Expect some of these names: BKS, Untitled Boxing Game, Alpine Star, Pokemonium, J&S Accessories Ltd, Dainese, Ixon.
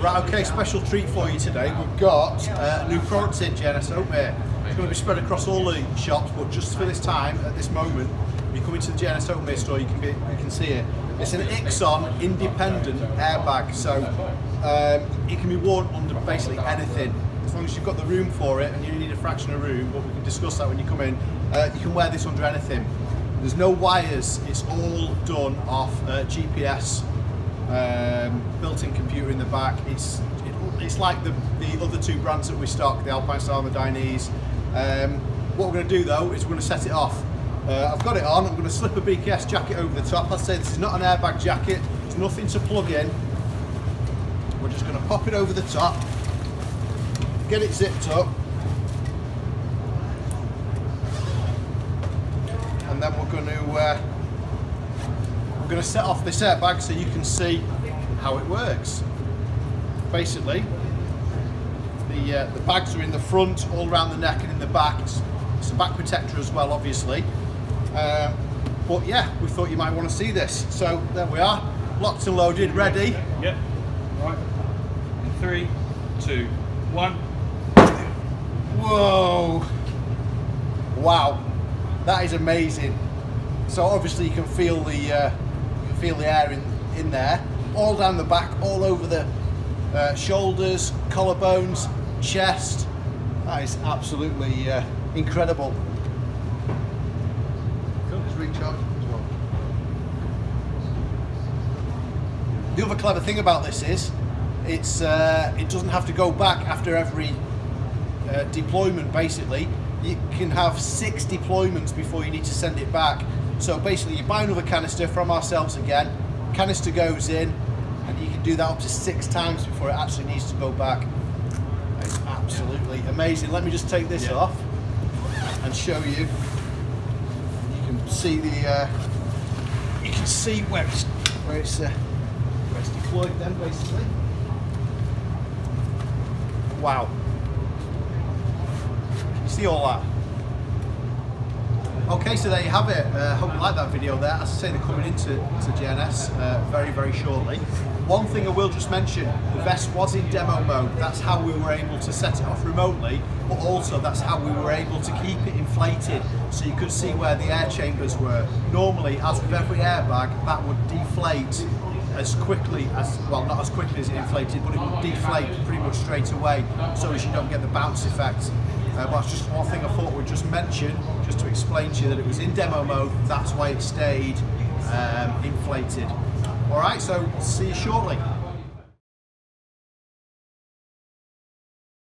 Right, okay, special treat for you today. We've got a new product in J&S, haven't we? It's going to be spread across all the shops, but just for this time, at this moment, when you come into the J&S Oatmeal store, you can see it. It's an Ixon independent airbag, so it can be worn under basically anything, as long as you've got the room for it, and you need a fraction of room, but we can discuss that when you come in. You can wear this under anything. There's no wires, it's all done off GPS. Built-in computer in the back. It's like the other two brands that we stock, the Alpine Star and the Dainese. What we're going to do though is we're going to set it off. I've got it on. I'm going to slip a BKS jacket over the top. I'd say this is not an airbag jacket. There's nothing to plug in. We're just going to pop it over the top, get it zipped up, and then we're going to. I'm going to set off this airbag so you can see how it works. Basically, the bags are in the front, all around the neck and in the back. It's a back protector as well, obviously. But yeah, we thought you might want to see this. So there we are, locked and loaded, ready. Yep. All right. In 3, 2, 1. Whoa! Wow, that is amazing. So obviously you can feel the. Feel the air in there, all down the back, all over the shoulders, collarbones, chest. That is absolutely incredible. Cool. Just reach out as well. The other clever thing about this is, it doesn't have to go back after every deployment. Basically, you can have 6 deployments before you need to send it back. So basically you buy another canister from ourselves again, canister goes in, and you can do that up to 6 times before it actually needs to go back. It's absolutely amazing. Let me just take this off and show you. You can see the you can see where it's deployed then, basically. Wow. Can you see all that? Okay, so there you have it. Hope you like that video there. As I say, they're coming into J&S very, very shortly. One thing I will just mention, the vest was in demo mode. That's how we were able to set it off remotely, but also that's how we were able to keep it inflated so you could see where the air chambers were. Normally, as with every airbag, that would deflate as quickly as, well, not as quickly as it inflated, but it would deflate pretty much straight away so as you don't get the bounce effect. But it's just one thing I thought we'd just mention, just to explain to you that it was in demo mode, that's why it stayed inflated. Alright, so see you shortly.